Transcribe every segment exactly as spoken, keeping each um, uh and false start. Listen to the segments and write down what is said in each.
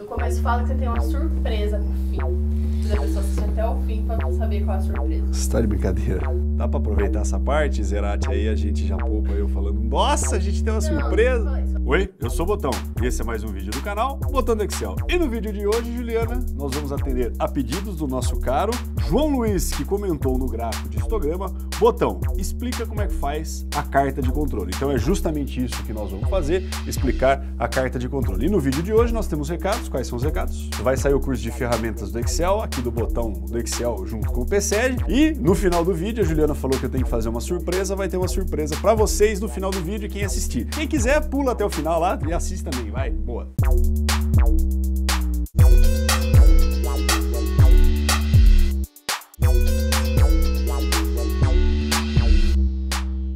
No começo fala que você tem uma surpresa no fim. Precisa a pessoa assistir até o fim pra saber qual é a surpresa. Você tá de brincadeira. Dá pra aproveitar essa parte, Zerati? Aí a gente já poupa eu falando, nossa, a gente tem uma não, surpresa. Não, não Oi, eu sou o Botão e esse é mais um vídeo do canal Botão do Excel. E no vídeo de hoje, Juliana, nós vamos atender a pedidos do nosso caro João Luiz, que comentou no gráfico de histograma, Botão, explica como é que faz a carta de controle. Então é justamente isso que nós vamos fazer, explicar a carta de controle. E no vídeo de hoje nós temos recados. Quais são os recados? Vai sair o curso de ferramentas do Excel, aqui do Botão do Excel junto com o PECEGE. E no final do vídeo, a Juliana falou que eu tenho que fazer uma surpresa, vai ter uma surpresa para vocês no final do vídeo, quem assistir. Quem quiser, pula até o final lá e assiste também, vai, boa!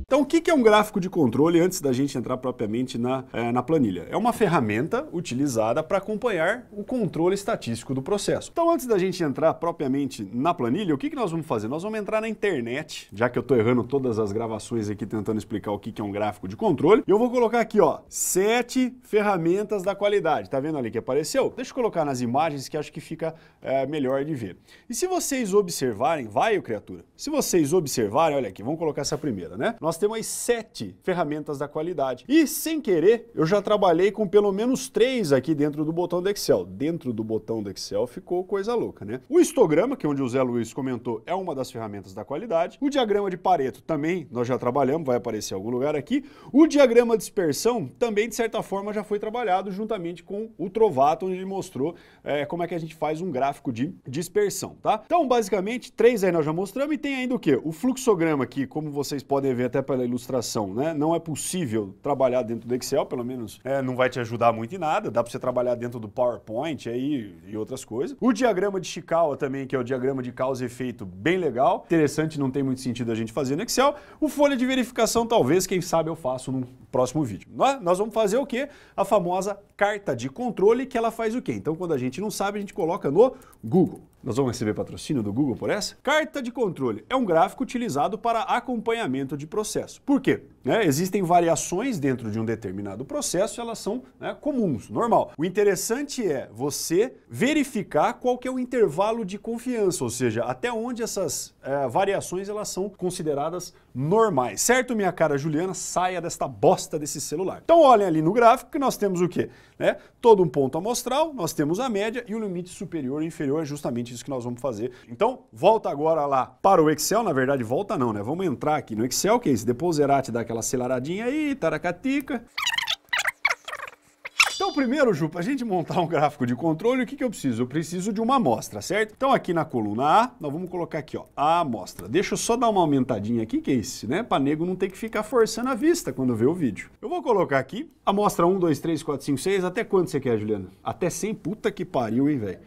Então, o que é um gráfico de controle antes da gente entrar propriamente na, é, na planilha? É uma ferramenta utilizada para acompanhar o controle estatístico do processo. Então, antes da gente entrar propriamente na planilha, o que nós vamos fazer? Nós vamos entrar na internet, já que eu estou errando todas as gravações aqui tentando explicar o que é um gráfico de controle. Eu vou colocar aqui, ó, sete ferramentas da qualidade. Tá vendo ali que apareceu? Deixa eu colocar nas imagens que acho que fica é, melhor de ver. E se vocês observarem, vai, criatura, se vocês observarem, olha aqui, vamos colocar essa primeira, né? Nós temos mais sete ferramentas da qualidade. E, sem querer, eu já trabalhei com pelo menos três aqui dentro do Botão do Excel. Dentro do Botão do Excel ficou coisa louca, né? O histograma, que é onde o Zé Luiz comentou, é uma das ferramentas da qualidade. O diagrama de Pareto também nós já trabalhamos, vai aparecer em algum lugar aqui. O diagrama de dispersão também, de certa forma, já foi trabalhado juntamente com o Trovato, onde ele mostrou é, como é que a gente faz um gráfico de dispersão, tá? Então, basicamente, três aí nós já mostramos e tem ainda o quê? O fluxograma aqui, como vocês podem ver até para pela ilustração, né? Não é possível trabalhar dentro do Excel, pelo menos é, não vai te ajudar muito em nada, dá para você trabalhar dentro do PowerPoint aí, e outras coisas. O diagrama de Ishikawa também, que é o diagrama de causa e efeito, bem legal, interessante, não tem muito sentido a gente fazer no Excel. O folha de verificação, talvez, quem sabe eu faço num próximo vídeo. Nós vamos fazer o quê? A famosa carta de controle, que ela faz o quê? Então, quando a gente não sabe, a gente coloca no Google. Nós vamos receber patrocínio do Google por essa? Carta de controle é um gráfico utilizado para acompanhamento de processo. Por quê? Né? Existem variações dentro de um determinado processo, elas são né, comuns, normal. O interessante é você verificar qual que é o intervalo de confiança, ou seja, até onde essas é, variações elas são consideradas normais. Certo, minha cara Juliana? Saia desta bosta desse celular. Então olhem ali no gráfico que nós temos o quê? Né? Todo um ponto amostral, nós temos a média e o limite superior e inferior é justamente isso que nós vamos fazer. Então, volta agora lá para o Excel, na verdade, volta não, né? Vamos entrar aqui no Excel, que é isso, depois o Zerati dá aquela aceleradinha aí, taracatica. Então, primeiro, Ju, para a gente montar um gráfico de controle, o que, que eu preciso? Eu preciso de uma amostra, certo? Então, aqui na coluna A, nós vamos colocar aqui, ó, a amostra. Deixa eu só dar uma aumentadinha aqui, que é isso, né? Para nego não ter que ficar forçando a vista quando vê o vídeo. Eu vou colocar aqui, amostra um, dois, três, quatro, cinco, seis, até quanto você quer, Juliana? Até cem, puta que pariu, hein, velho?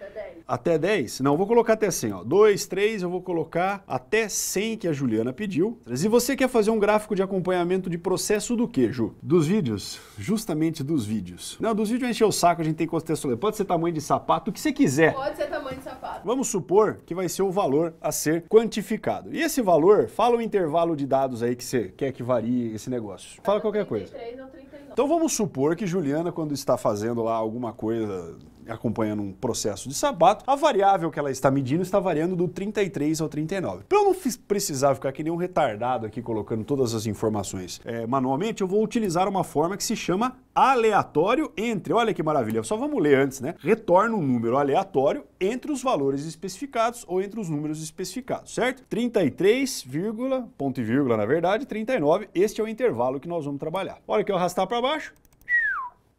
Até dez? Não, eu vou colocar até cem, ó. dois, três, eu vou colocar até cem que a Juliana pediu. E você quer fazer um gráfico de acompanhamento de processo do quê, Ju? Dos vídeos? Justamente dos vídeos. Não, dos vídeos encher o saco, a gente tem que contextualizar. Pode ser tamanho de sapato, o que você quiser. Pode ser tamanho de sapato. Vamos supor que vai ser o valor a ser quantificado. E esse valor, fala o intervalo de dados aí que você quer que varie esse negócio. Fala qualquer coisa. trinta e três ou trinta e nove. Então vamos supor que Juliana, quando está fazendo lá alguma coisa... acompanhando um processo de sapato, a variável que ela está medindo está variando do trinta e três ao trinta e nove. Para eu não precisar ficar que nem um retardado aqui colocando todas as informações é, manualmente, eu vou utilizar uma forma que se chama aleatório entre, olha que maravilha, só vamos ler antes, né? Retorna um número aleatório entre os valores especificados ou entre os números especificados, certo? trinta e três, vírgula, ponto e vírgula, na verdade, trinta e nove, este é o intervalo que nós vamos trabalhar. Olha que eu arrastar para baixo,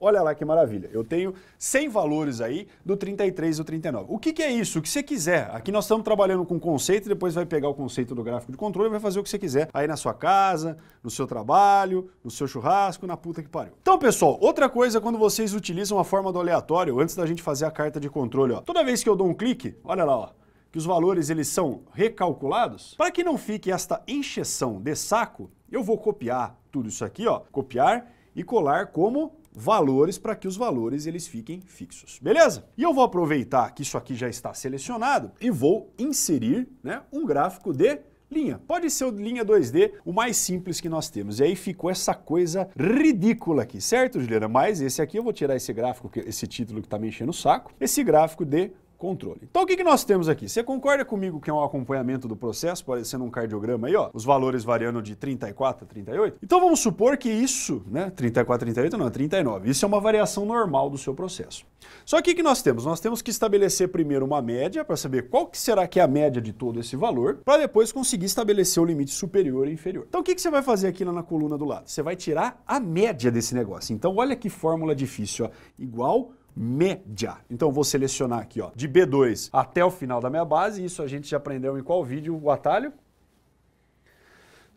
olha lá que maravilha, eu tenho cem valores aí do trinta e três ao trinta e nove. O que, que é isso? O que você quiser. Aqui nós estamos trabalhando com conceito, depois vai pegar o conceito do gráfico de controle e vai fazer o que você quiser aí na sua casa, no seu trabalho, no seu churrasco, na puta que pariu. Então, pessoal, outra coisa quando vocês utilizam a forma do aleatório, antes da gente fazer a carta de controle, ó, toda vez que eu dou um clique, olha lá, ó, que os valores eles são recalculados, para que não fique esta encheção de saco, eu vou copiar tudo isso aqui, ó, copiar e colar como... valores para que os valores eles fiquem fixos, beleza? E eu vou aproveitar que isso aqui já está selecionado e vou inserir né, um gráfico de linha. Pode ser o linha dois D, o mais simples que nós temos. E aí ficou essa coisa ridícula aqui, certo, Juliana? Mas esse aqui, eu vou tirar esse gráfico, esse título que tá me enchendo o saco, esse gráfico de controle. Então o que que nós temos aqui? Você concorda comigo que é um acompanhamento do processo, parecendo um cardiograma aí, ó, os valores variando de trinta e quatro a trinta e oito? Então vamos supor que isso, né, trinta e quatro, trinta e oito, não, trinta e nove, isso é uma variação normal do seu processo. Só que o que nós temos? Nós temos que estabelecer primeiro uma média para saber qual que será que é a média de todo esse valor, para depois conseguir estabelecer o limite superior e inferior. Então o que que você vai fazer aqui na coluna do lado? Você vai tirar a média desse negócio. Então olha que fórmula difícil, ó, igual média. Então vou selecionar aqui, ó, de B dois até o final da minha base. Isso a gente já aprendeu em qual vídeo o atalho?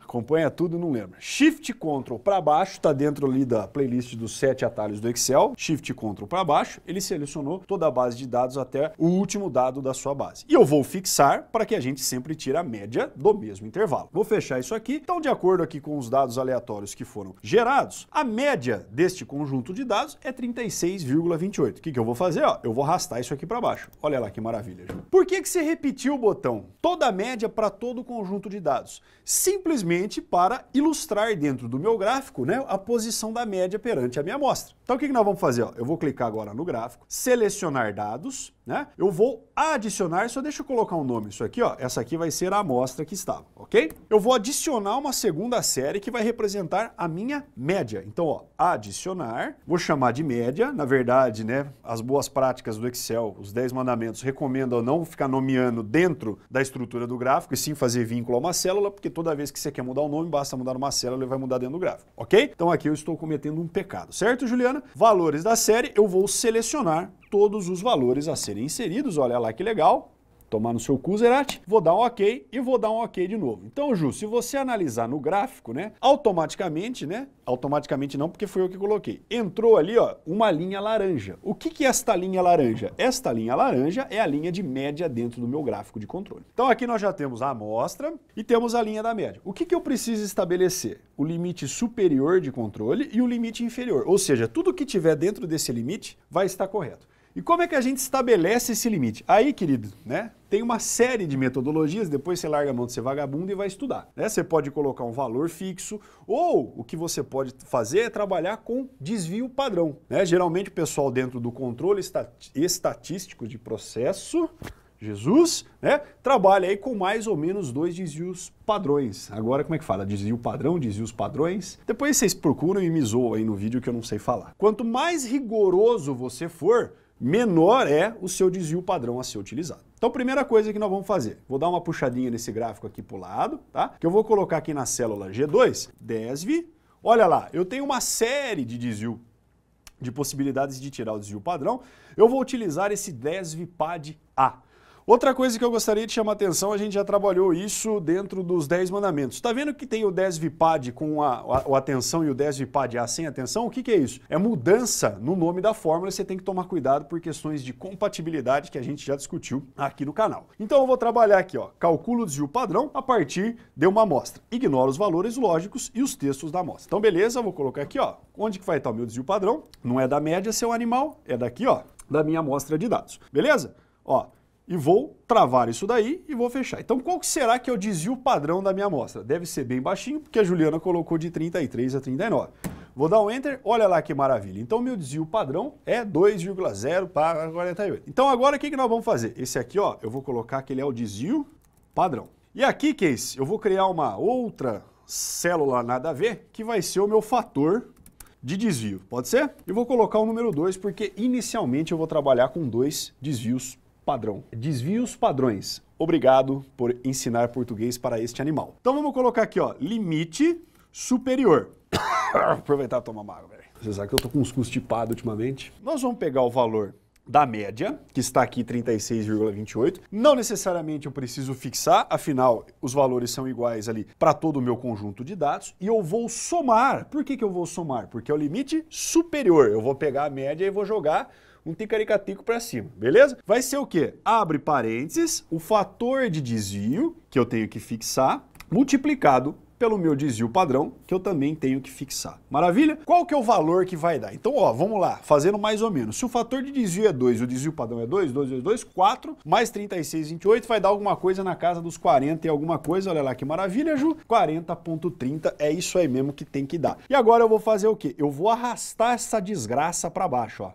Acompanha tudo, não lembra. Shift Ctrl para baixo, tá dentro ali da playlist dos sete atalhos do Excel. Shift Ctrl para baixo, ele selecionou toda a base de dados até o último dado da sua base. E eu vou fixar para que a gente sempre tire a média do mesmo intervalo. Vou fechar isso aqui. Então, de acordo aqui com os dados aleatórios que foram gerados, a média deste conjunto de dados é trinta e seis vírgula vinte e oito. O que que eu vou fazer? Ó, eu vou arrastar isso aqui para baixo. Olha lá que maravilha, gente. Por que que você repetiu o botão toda a média para todo o conjunto de dados? Simplesmente para ilustrar dentro do meu gráfico, né, a posição da média perante a minha amostra. Então o que que nós vamos fazer? Ó, eu vou clicar agora no gráfico, selecionar dados, né? Eu vou adicionar, só deixa eu colocar um nome, isso aqui, ó, essa aqui vai ser a amostra que estava, ok? Eu vou adicionar uma segunda série que vai representar a minha média. Então, ó, adicionar, vou chamar de média, na verdade, né, as boas práticas do Excel, os dez mandamentos recomendam não ficar nomeando dentro da estrutura do gráfico e sim fazer vínculo a uma célula, porque toda vez que você quer mudar o nome, basta mudar uma célula e vai mudar dentro do gráfico, ok? Então aqui eu estou cometendo um pecado, certo, Juliana? Valores da série, eu vou selecionar todos os valores a serem inseridos, olha lá que legal, tomar no seu cu, Zerati, vou dar um ok e vou dar um ok de novo. Então, Ju, se você analisar no gráfico, né, automaticamente, né, automaticamente não, porque foi eu que coloquei, entrou ali, ó, uma linha laranja. O que que é esta linha laranja? Esta linha laranja é a linha de média dentro do meu gráfico de controle. Então, aqui nós já temos a amostra e temos a linha da média. O que que eu preciso estabelecer? O limite superior de controle e o limite inferior, ou seja, tudo que tiver dentro desse limite vai estar correto. E como é que a gente estabelece esse limite? Aí, querido, né? Tem uma série de metodologias, depois você larga a mão de ser vagabundo e vai estudar, né? Você pode colocar um valor fixo ou o que você pode fazer é trabalhar com desvio padrão, né? Geralmente o pessoal dentro do controle estat- estatístico de processo, Jesus, né? Trabalha aí com mais ou menos dois desvios padrões. Agora, como é que fala? Desvio padrão, desvios padrões. Depois vocês procuram e me zoam aí no vídeo que eu não sei falar. Quanto mais rigoroso você for, menor é o seu desvio padrão a ser utilizado. Então, primeira coisa que nós vamos fazer, vou dar uma puxadinha nesse gráfico aqui para o lado, tá? Que eu vou colocar aqui na célula G dois, desve. Olha lá, eu tenho uma série de desvio, de possibilidades de tirar o desvio padrão. Eu vou utilizar esse desve pad A. Outra coisa que eu gostaria de chamar a atenção, a gente já trabalhou isso dentro dos dez mandamentos. Está vendo que tem o desvipad com a, a, a tensão e o desvipad A sem a tensão? O que que é isso? É mudança no nome da fórmula, você tem que tomar cuidado por questões de compatibilidade que a gente já discutiu aqui no canal. Então eu vou trabalhar aqui, ó, calculo o desvio padrão a partir de uma amostra. Ignoro os valores lógicos e os textos da amostra. Então beleza, eu vou colocar aqui, ó, onde que vai estar o meu desvio padrão? Não é da média, seu animal, é daqui, ó, da minha amostra de dados. Beleza? Ó, e vou travar isso daí e vou fechar. Então, qual que será que é o desvio padrão da minha amostra? Deve ser bem baixinho, porque a Juliana colocou de trinta e três a trinta e nove. Vou dar um Enter, olha lá que maravilha. Então, meu desvio padrão é dois vírgula zero para quarenta e oito. Então, agora o que que nós vamos fazer? Esse aqui, ó, eu vou colocar que ele é o desvio padrão. E aqui, Case, eu vou criar uma outra célula nada a ver, que vai ser o meu fator de desvio. Pode ser? Eu vou colocar o número dois, porque inicialmente eu vou trabalhar com dois desvios padrão. Desvios padrões. Obrigado por ensinar português para este animal. Então vamos colocar aqui, ó, limite superior. Aproveitar e tomar uma água, velho. Você sabe que eu tô com uns constipados ultimamente. Nós vamos pegar o valor da média, que está aqui trinta e seis vírgula vinte e oito. Não necessariamente eu preciso fixar, afinal, os valores são iguais ali para todo o meu conjunto de dados. E eu vou somar. Por que que eu vou somar? Porque é o limite superior. Eu vou pegar a média e vou jogar um ticaricatico para cima, beleza? Vai ser o quê? Abre parênteses, o fator de desvio, que eu tenho que fixar, multiplicado pelo meu desvio padrão, que eu também tenho que fixar. Maravilha? Qual que é o valor que vai dar? Então, ó, vamos lá, fazendo mais ou menos. Se o fator de desvio é dois e o desvio padrão é dois, dois, dois, dois, quatro, mais trinta e seis, vinte e oito, vai dar alguma coisa na casa dos quarenta e alguma coisa. Olha lá que maravilha, Ju. quarenta ponto trinta, é isso aí mesmo que tem que dar. E agora eu vou fazer o quê? Eu vou arrastar essa desgraça para baixo, ó.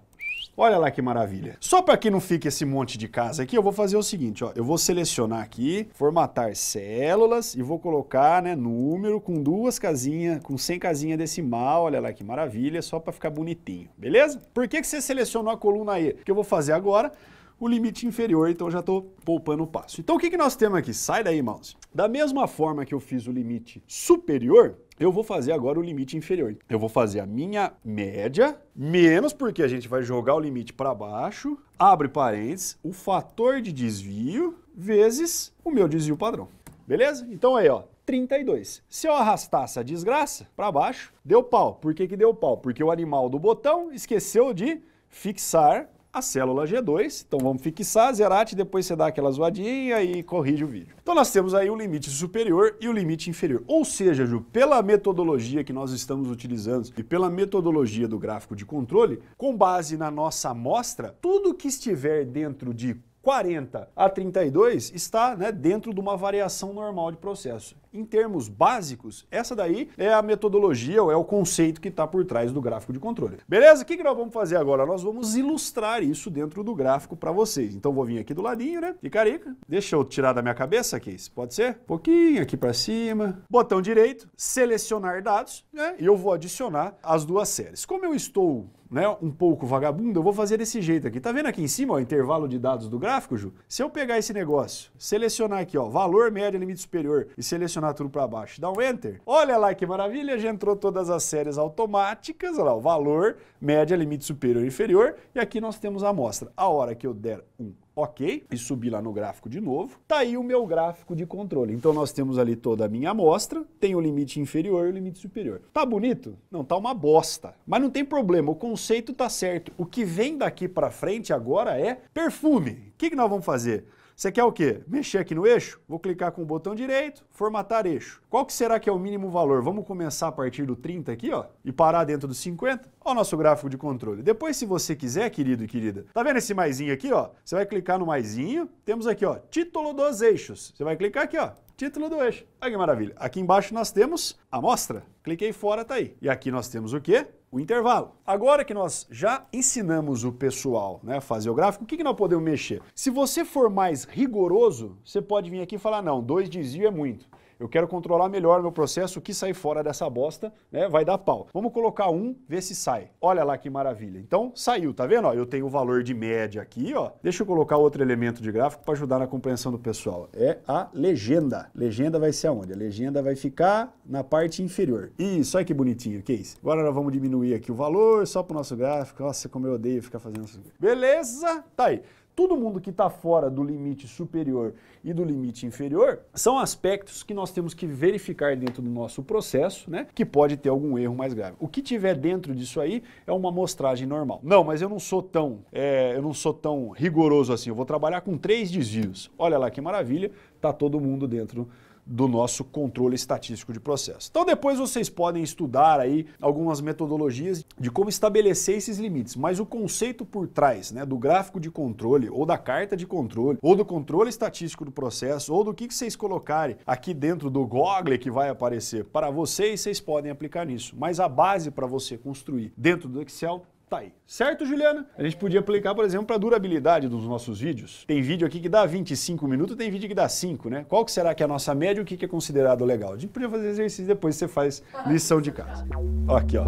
Olha lá que maravilha. Só para que não fique esse monte de casa aqui, eu vou fazer o seguinte, ó. Eu vou selecionar aqui, formatar células e vou colocar, né, número com duas casinhas, com cem casinhas decimal. Olha lá que maravilha, só para ficar bonitinho, beleza? Por que que você selecionou a coluna E? Porque eu vou fazer agora o limite inferior, então eu já estou poupando o passo. Então o que que nós temos aqui? Sai daí, mouse. Da mesma forma que eu fiz o limite superior, eu vou fazer agora o limite inferior. Eu vou fazer a minha média, menos, porque a gente vai jogar o limite para baixo, abre parênteses, o fator de desvio, vezes o meu desvio padrão. Beleza? Então aí, ó, trinta e dois. Se eu arrastar essa desgraça para baixo, deu pau. Por que que deu pau? Porque o animal do botão esqueceu de fixar a célula G dois, então vamos fixar, Zerati, depois você dá aquela zoadinha e corrige o vídeo. Então nós temos aí o limite superior e o limite inferior, ou seja, Ju, pela metodologia que nós estamos utilizando e pela metodologia do gráfico de controle, com base na nossa amostra, tudo que estiver dentro de quarenta a trinta e dois está, né, dentro de uma variação normal de processo. Em termos básicos, essa daí é a metodologia ou é o conceito que está por trás do gráfico de controle. Beleza? O que que nós vamos fazer agora? Nós vamos ilustrar isso dentro do gráfico para vocês. Então vou vir aqui do ladinho, né? Icarica. Deixa eu tirar da minha cabeça aqui, isso pode ser? Um pouquinho aqui para cima. Botão direito, selecionar dados, né? E eu vou adicionar as duas séries. Como eu estou, né, um pouco vagabundo, eu vou fazer desse jeito aqui. Tá vendo aqui em cima, ó, o intervalo de dados do gráfico, Ju? Se eu pegar esse negócio, selecionar aqui, ó, valor, média, limite superior e selecionar tudo para baixo, dá um enter. Olha lá que maravilha, já entrou todas as séries automáticas, olha lá, o valor, média, limite superior e inferior, e aqui nós temos a amostra. A hora que eu der um OK, e subir lá no gráfico de novo, tá aí o meu gráfico de controle. Então nós temos ali toda a minha amostra, tem o limite inferior e o limite superior. Tá bonito? Não, tá uma bosta. Mas não tem problema, o conceito tá certo. O que vem daqui pra frente agora é perfume. O que que nós vamos fazer? Você quer o quê? Mexer aqui no eixo? Vou clicar com o botão direito, formatar eixo. Qual que será que é o mínimo valor? Vamos começar a partir do trinta aqui, ó, e parar dentro do cinquenta. Ó o nosso gráfico de controle. Depois, se você quiser, querido e querida, tá vendo esse maisinho aqui, ó? Você vai clicar no maisinho, temos aqui, ó, título dos eixos. Você vai clicar aqui, ó, título do eixo. Olha que maravilha. Aqui embaixo nós temos a amostra. Cliquei fora, tá aí. E aqui nós temos o quê? O intervalo. Agora que nós já ensinamos o pessoal, né, a fazer o gráfico, o que que nós podemos mexer? Se você for mais rigoroso, você pode vir aqui e falar, não, dois desvios é muito. Eu quero controlar melhor meu processo, o que sair fora dessa bosta, né, vai dar pau. Vamos colocar um, ver se sai. Olha lá que maravilha. Então, saiu, tá vendo? Ó, eu tenho o valor de média aqui, ó. Deixa eu colocar outro elemento de gráfico para ajudar na compreensão do pessoal. É a legenda. Legenda vai ser aonde? A legenda vai ficar na parte inferior. Isso, olha que bonitinho, que é isso? Agora nós vamos diminuir aqui o valor só pro nosso gráfico. Nossa, como eu odeio ficar fazendo isso. Beleza? Tá aí. Todo mundo que está fora do limite superior e do limite inferior são aspectos que nós temos que verificar dentro do nosso processo, né? Que pode ter algum erro mais grave. O que tiver dentro disso aí é uma amostragem normal. Não, mas eu não sou tão, é, eu não sou tão rigoroso assim. Eu vou trabalhar com três desvios. Olha lá que maravilha, tá todo mundo dentro do nosso controle estatístico de processo. Então depois vocês podem estudar aí algumas metodologias de como estabelecer esses limites, mas o conceito por trás, né, do gráfico de controle, ou da carta de controle, ou do controle estatístico do processo, ou do que que vocês colocarem aqui dentro do Google que vai aparecer para vocês, vocês podem aplicar nisso. Mas a base para você construir dentro do Excel tá aí. Certo, Juliana? A gente podia aplicar, por exemplo, para a durabilidade dos nossos vídeos. Tem vídeo aqui que dá vinte e cinco minutos, tem vídeo que dá cinco, né? Qual que será que é a nossa média e o que que é considerado legal? A gente podia fazer exercício depois, você faz lição de casa. Ó, aqui, ó.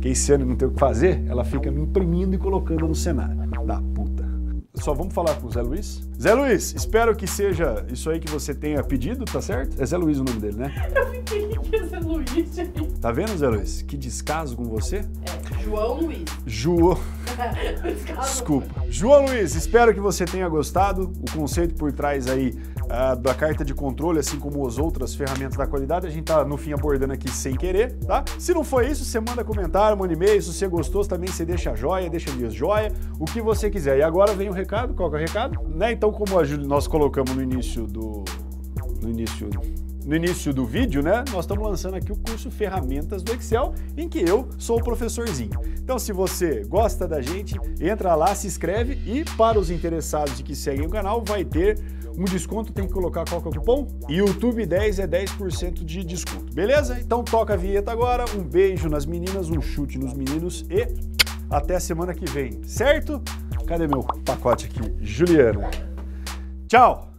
Quem esse ano não tem o que fazer, ela fica me imprimindo e colocando no cenário. Da puta. Só vamos falar com o Zé Luiz? Zé Luiz, espero que seja isso aí que você tenha pedido, tá certo? É Zé Luiz o nome dele, né? Eu fiquei que é Zé Luiz, gente. Tá vendo, Zé Luiz? Que descaso com você. É, João Luiz. João. Desculpa. João Luiz, espero que você tenha gostado. O conceito por trás aí uh, da carta de controle, assim como as outras ferramentas da qualidade, a gente tá no fim abordando aqui sem querer, tá? Se não foi isso, você manda comentário, manda e-mail. Se você gostou, também você deixa joia, deixa dias joia, o que você quiser. E agora vem o recado, qual que é o recado? Né? Então, como a Júlia, nós colocamos no início do... no início... no início do vídeo, né, nós estamos lançando aqui o curso Ferramentas do Excel, em que eu sou o professorzinho. Então, se você gosta da gente, entra lá, se inscreve, e para os interessados de que seguem o canal, vai ter um desconto, tem que colocar qual que é o cupom? YouTube dez é dez por cento de desconto, beleza? Então toca a vinheta agora, um beijo nas meninas, um chute nos meninos e até a semana que vem, certo? Cadê meu pacote aqui? Juliana. Tchau!